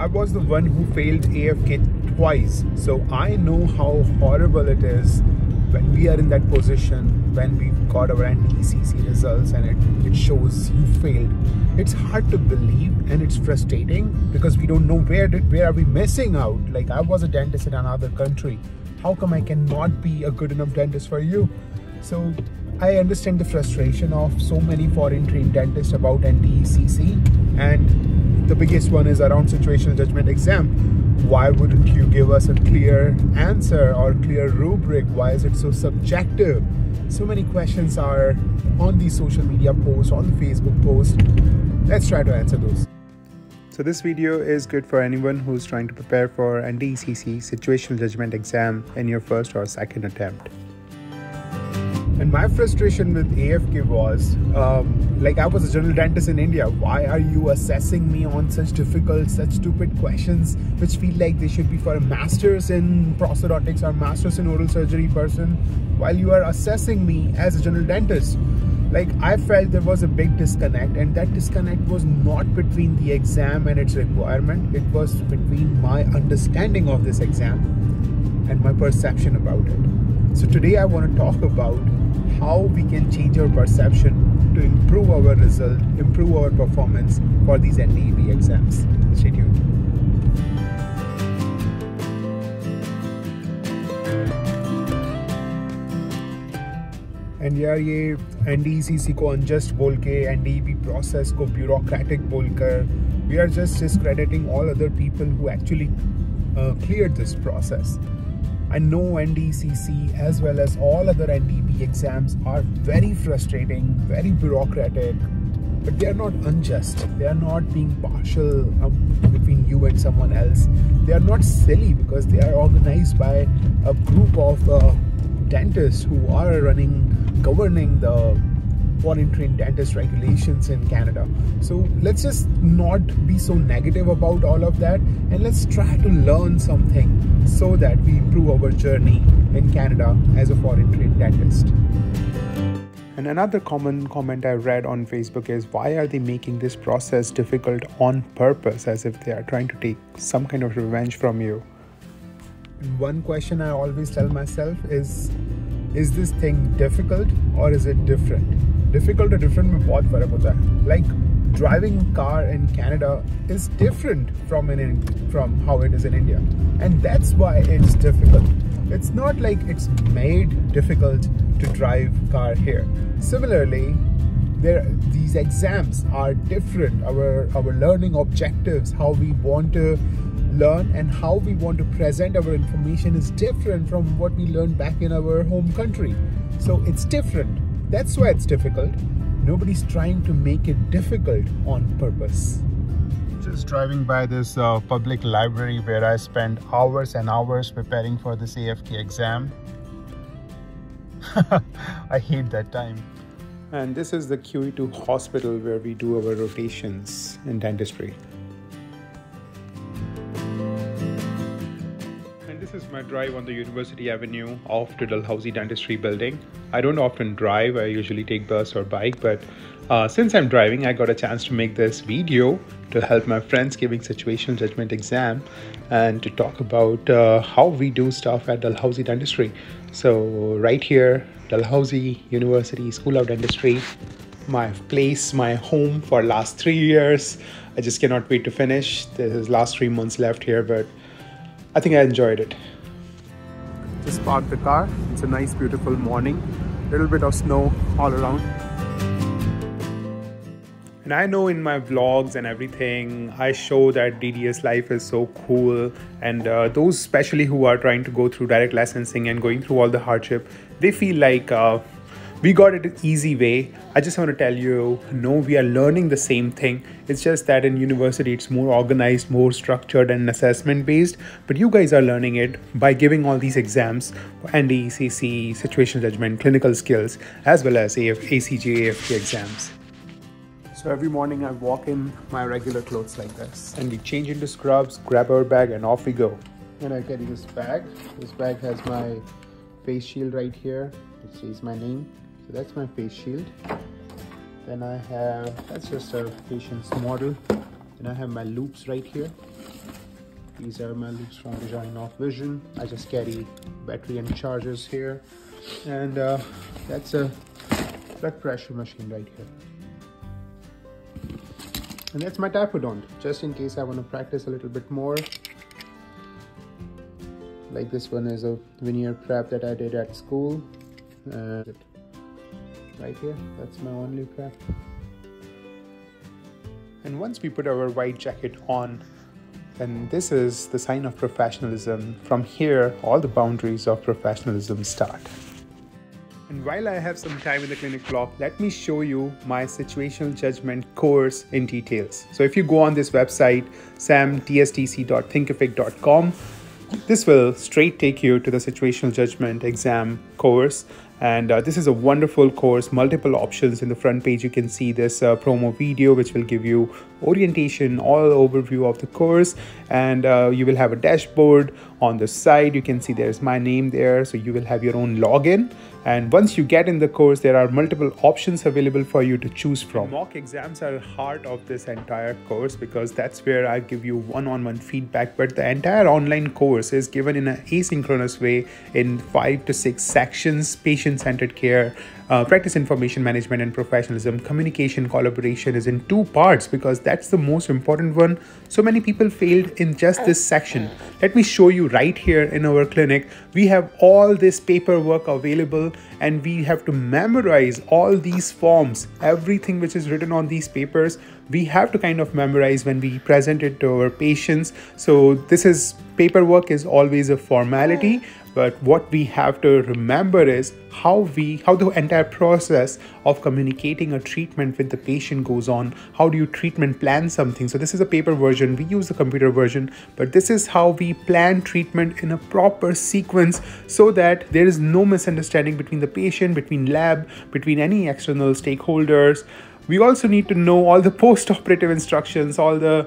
I was the one who failed AFK twice, so I know how horrible it is when we are in that position, when we've got our NDECC results and it shows you failed. It's hard to believe and it's frustrating because we don't know where are we missing out. Like, I was a dentist in another country. How come I cannot be a good enough dentist for you? So I understand the frustration of so many foreign trained dentists about NDECC, and the biggest one is around situational judgment exam. Why wouldn't you give us a clear answer or clear rubric? Why is it so subjective? So many questions are on the social media posts, on the Facebook posts. Let's try to answer those. So this video is good for anyone who's trying to prepare for NDECC situational judgment exam in your first or second attempt. And my frustration with AFK was, like, I was a general dentist in India. Why are you assessing me on such difficult, such stupid questions, which feel like they should be for a master's in prosthodontics or master's in oral surgery person, while you are assessing me as a general dentist? Like, I felt there was a big disconnect, and that disconnect was not between the exam and its requirement. It was between my understanding of this exam and my perception about it. So today I want to talk about how we can change our perception to improve our result, improve our performance for these NDEB exams. Stay tuned. And यार ये NDECC को unjust बोल के, NDEB process को bureaucratic बोल कर, we are just discrediting all other people who actually cleared this process. I know NDECC as well as all other NDP exams are very frustrating, very bureaucratic, but they are not unjust. They are not being partial between you and someone else. They are not silly because they are organized by a group of dentists who are governing the foreign trained dentist regulations in Canada. So let's just not be so negative about all of that, and let's try to learn something so that we improve our journey in Canada as a foreign trained dentist. And another common comment I read on Facebook is, why are they making this process difficult on purpose, as if they are trying to take some kind of revenge from you? One question I always tell myself is this thing difficult or is it different? Difficult or different में बहुत फर्क होता है. Like, driving car in Canada is different from how it is in India, and that's why it's difficult. It's not like it's made difficult to drive car here. Similarly, these exams are different. Our learning objectives, how we want to learn and how we want to present our information, is different from what we learned back in our home country. So it's different. That's why it's difficult. Nobody's trying to make it difficult on purpose. Just driving by this public library where I spent hours and hours preparing for this AFK exam. I hate that time. And this is the QE2 hospital where we do our rotations in dentistry. This is my drive on the University Avenue off to Dalhousie Dentistry building. I don't often drive, I usually take bus or bike, but since I'm driving, I got a chance to make this video to help my friends giving situational judgment exam and to talk about how we do stuff at Dalhousie Dentistry. So right here, Dalhousie University School of Dentistry, my place, my home for last 3 years. I just cannot wait to finish. There's last 3 months left here, but I think I enjoyed it. Just parked the car. It's a nice, beautiful morning. Little bit of snow all around. And I know in my vlogs and everything, I show that DDS life is so cool. And those especially who are trying to go through direct licensing and going through all the hardship, they feel like we got it an easy way. I just want to tell you, no, we are learning the same thing. It's just that in university, it's more organized, more structured and assessment based. But you guys are learning it by giving all these exams, NDECC, situational judgment, clinical skills, as well as ACJ, AFK exams. So every morning I walk in my regular clothes like this. And we change into scrubs, grab our bag and off we go. And I carry this bag. This bag has my face shield right here. It says my name. So that's my face shield. Then I have, that's just a patient's model. Then I have my loops right here. These are my loops from Design Off Vision. I just carry battery and chargers here. And that's a blood pressure machine right here. And that's my typodont, just in case I want to practice a little bit more. Like this one is a veneer prep that I did at school. And right here, that's my only prep. And once we put our white jacket on, then this is the sign of professionalism. From here, all the boundaries of professionalism start. And while I have some time in the clinic block, let me show you my situational judgment course in details. So if you go on this website, samdstc.thinkific.com, this will straight take you to the situational judgment exam course. And this is a wonderful course, multiple options. In the front page, you can see this promo video, which will give you orientation, all overview of the course. And you will have a dashboard on the side. You can see there's my name there. So you will have your own login. And once you get in the course, there are multiple options available for you to choose from. Mock exams are the heart of this entire course, because that's where I give you one-on-one feedback. But the entire online course is given in an asynchronous way in 5 to 6 sections: patient-centered care, practice information management and professionalism, communication, collaboration is in 2 parts, because that's the most important one. So many people failed in just this section. Let me show you right here in our clinic. We have all this paperwork available, and we have to memorize all these forms. Everything which is written on these papers, we have to kind of memorize when we present it to our patients. So this is, paperwork is always a formality, but what we have to remember is how the entire process of communicating a treatment with the patient goes on. How do you treatment plan something? So this is a paper version, we use the computer version, but this is how we plan treatment in a proper sequence, so that there is no misunderstanding between the patient, between lab, between any external stakeholders. We also need to know all the post-operative instructions, all the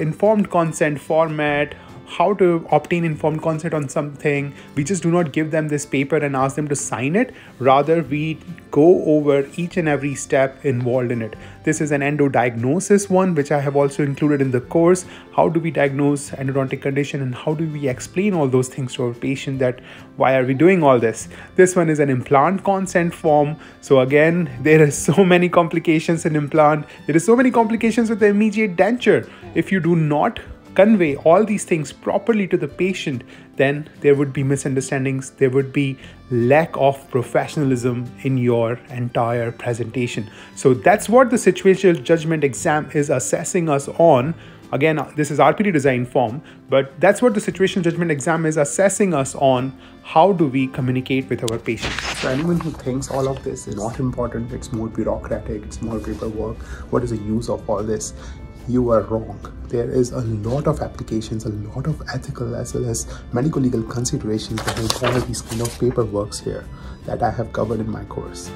informed consent format, how to obtain informed consent on something. We just do not give them this paper and ask them to sign it. Rather, we go over each and every step involved in it. This is an endo diagnosis one, which I have also included in the course. How do we diagnose endodontic condition, and how do we explain all those things to our patient, that why are we doing all this? This one is an implant consent form. So again, there are so many complications in implant. There are so many complications with the immediate denture. If you do not convey all these things properly to the patient, then there would be misunderstandings, there would be lack of professionalism in your entire presentation. So that's what the situational judgment exam is assessing us on. Again, this is RPD design form, but that's what the situational judgment exam is assessing us on. How do we communicate with our patients? So anyone who thinks all of this is not important, it's more bureaucratic, it's more paperwork, what is the use of all this? You are wrong. There is a lot of applications, a lot of ethical as well as medical legal considerations behind all of these kind of paperworks here that I have covered in my course.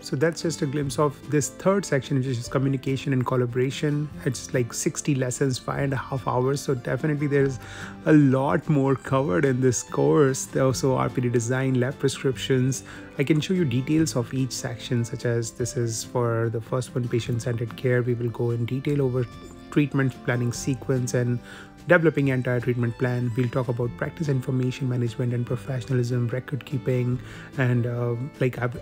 So that's just a glimpse of this third section, which is communication and collaboration. It's like 60 lessons, 5.5 hours. So definitely there's a lot more covered in this course. There are also RPD design, lab prescriptions. I can show you details of each section, such as this is for the first one, patient-centered care. We will go in detail over treatment planning sequence and developing entire treatment plan. We'll talk about practice information management and professionalism, record keeping, and I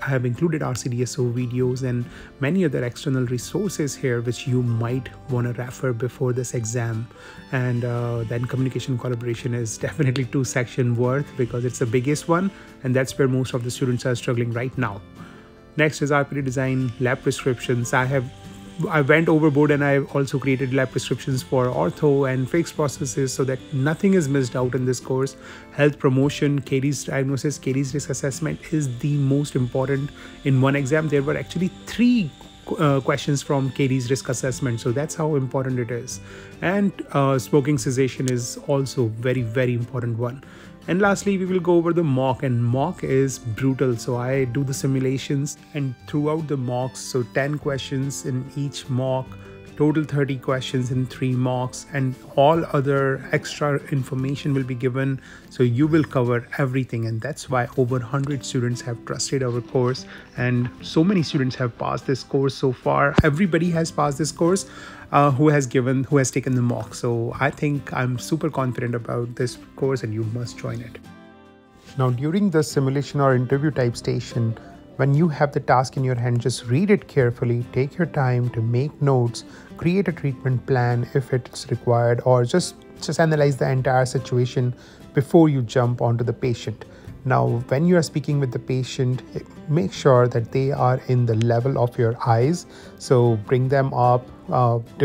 have included RCDSO videos and many other external resources here which you might want to refer before this exam. And then communication collaboration is definitely 2 section worth, because it's the biggest one, and that's where most of the students are struggling right now. Next is RPD design, lab prescriptions. I went overboard, and I also created lab prescriptions for ortho and fixed processes so that nothing is missed out in this course. Health promotion, KD's diagnosis, KD's risk assessment is the most important in one exam. There were actually 3 questions from KD's risk assessment, so that's how important it is. And smoking cessation is also very, very important one. And lastly, we will go over the mock, and mock is brutal. So I do the simulations, and throughout the mocks, so 10 questions in each mock, total 30 questions in 3 mocks, and all other extra information will be given. So you will cover everything, and that's why over 100 students have trusted our course, and so many students have passed this course so far. Everybody has passed this course. who has taken the mock. So I think I'm super confident about this course and you must join it. Now, during the simulation or interview type station, when you have the task in your hand, just read it carefully, take your time to make notes, create a treatment plan if it's required, or just analyze the entire situation before you jump onto the patient. Now, when you are speaking with the patient, make sure that they are in the level of your eyes. So bring them up, they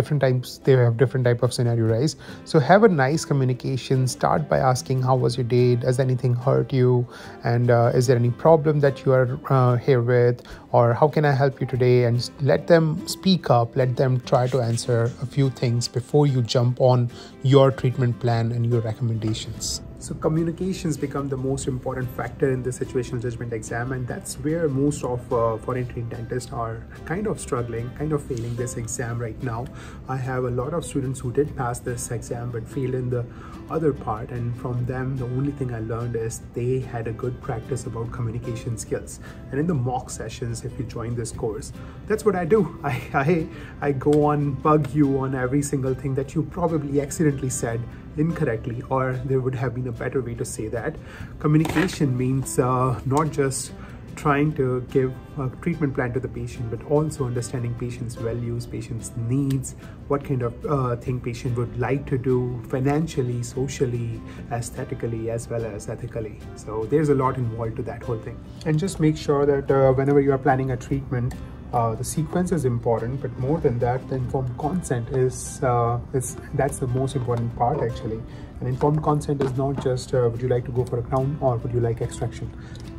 have different type of scenario, right? So have a nice communication. Start by asking, how was your day? Does anything hurt you? And is there any problem that you are here with? Or how can I help you today? And let them speak up, let them try to answer a few things before you jump on your treatment plan and your recommendations. So communications become the most important factor in the situational judgment exam, and that's where most of foreign-trained dentists are kind of failing this exam right now. I have a lot of students who did pass this exam but failed in the other part, and from them the only thing I learned is they had a good practice about communication skills. And in the mock sessions, if you join this course, that's what I do. I go on, bug you on every single thing that you probably accidentally said incorrectly, or there would have been a better way to say that. Communication means not just trying to give a treatment plan to the patient, but also understanding patient's values, patient's needs, what kind of thing patient would like to do financially, socially, aesthetically, as well as ethically. So there's a lot involved to that whole thing. And just make sure that whenever you are planning a treatment, the sequence is important, but more than that, the informed consent is that's the most important part actually. And informed consent is not just would you like to go for a crown or would you like extraction.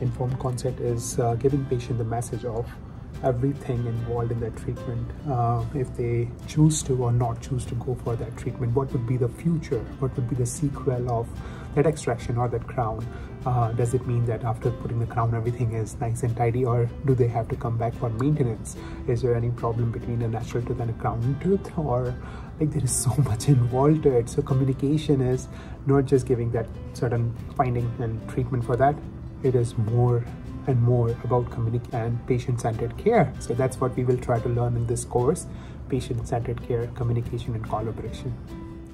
Informed consent is giving patient the message of everything involved in that treatment, if they choose to or not choose to go for that treatment, what would be the future, what would be the sequel of that extraction or that crown. Does it mean that after putting the crown everything is nice and tidy, or do they have to come back for maintenance? Is there any problem between a natural tooth and a crown tooth? Or like, there is so much involved to it. So communication is not just giving that certain finding and treatment for that. It is more and more about communication and patient-centered care. So that's what we will try to learn in this course: patient-centered care, communication and collaboration.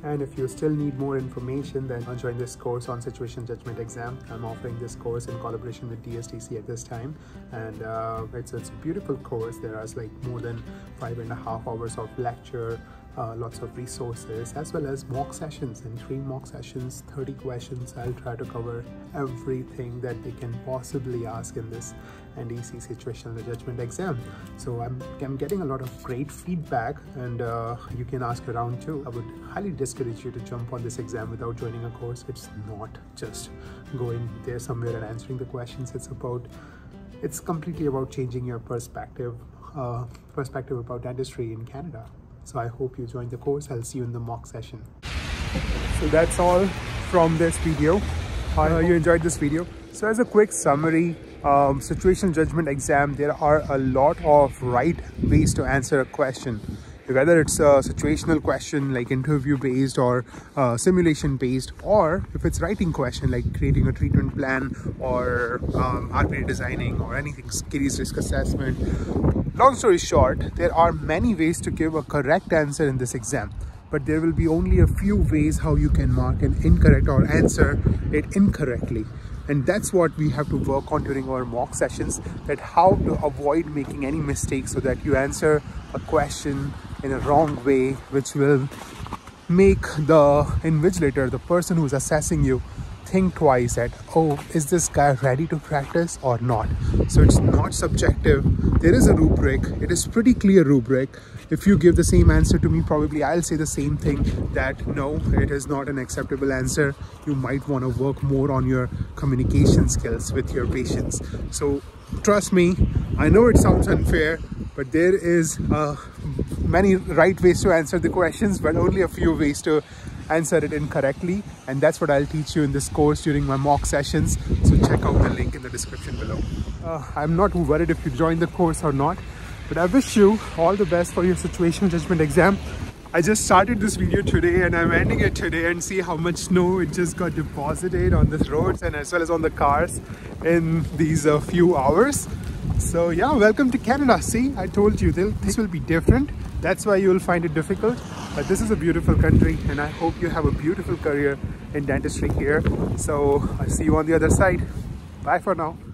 And if you still need more information, then join this course on Situation Judgment Exam. I'm offering this course in collaboration with DSTC at this time. And it's a beautiful course. There are like more than 5.5 hours of lecture, lots of resources, as well as mock sessions. In 3 mock sessions, 30 questions. I'll try to cover everything that they can possibly ask in this NDECC Situational Judgment Exam. So I'm getting a lot of great feedback, and you can ask around too. I would highly discourage you to jump on this exam without joining a course. It's not just going there somewhere and answering the questions. It's completely about changing your perspective about dentistry in Canada. So I hope you join the course. I'll see you in the mock session. So that's all from this video. I hope you enjoyed this video. So as a quick summary, situational judgment exam, there are a lot of right ways to answer a question. Whether it's a situational question like interview based or simulation based, or if it's writing question like creating a treatment plan or RPD designing or anything, KD's risk assessment. Long story short, there are many ways to give a correct answer in this exam, but there will be only a few ways how you can mark an incorrect or answer it incorrectly. And that's what we have to work on during our mock sessions, that how to avoid making any mistakes so that you answer a question in a wrong way, which will make the invigilator, the person who's assessing you, think twice at, oh, is this guy ready to practice or not? So it's not subjective. There is a rubric. It is pretty clear rubric. If you give the same answer to me, probably I'll say the same thing, that no, it is not an acceptable answer. You might want to work more on your communication skills with your patients. So trust me, I know it sounds unfair, but there is many right ways to answer the questions, but only a few ways to answer it incorrectly. And that's what I'll teach you in this course during my mock sessions. So check out the link in the description below. I'm not worried if you join the course or not, but I wish you all the best for your situational judgment exam. I just started this video today and I'm ending it today, and see how much snow it just got deposited on the roads and as well as on the cars in these few hours. So yeah, welcome to Canada. See, I told you this will be different. That's why you will find it difficult. But this is a beautiful country, and I hope you have a beautiful career in dentistry here. So I'll see you on the other side. Bye for now.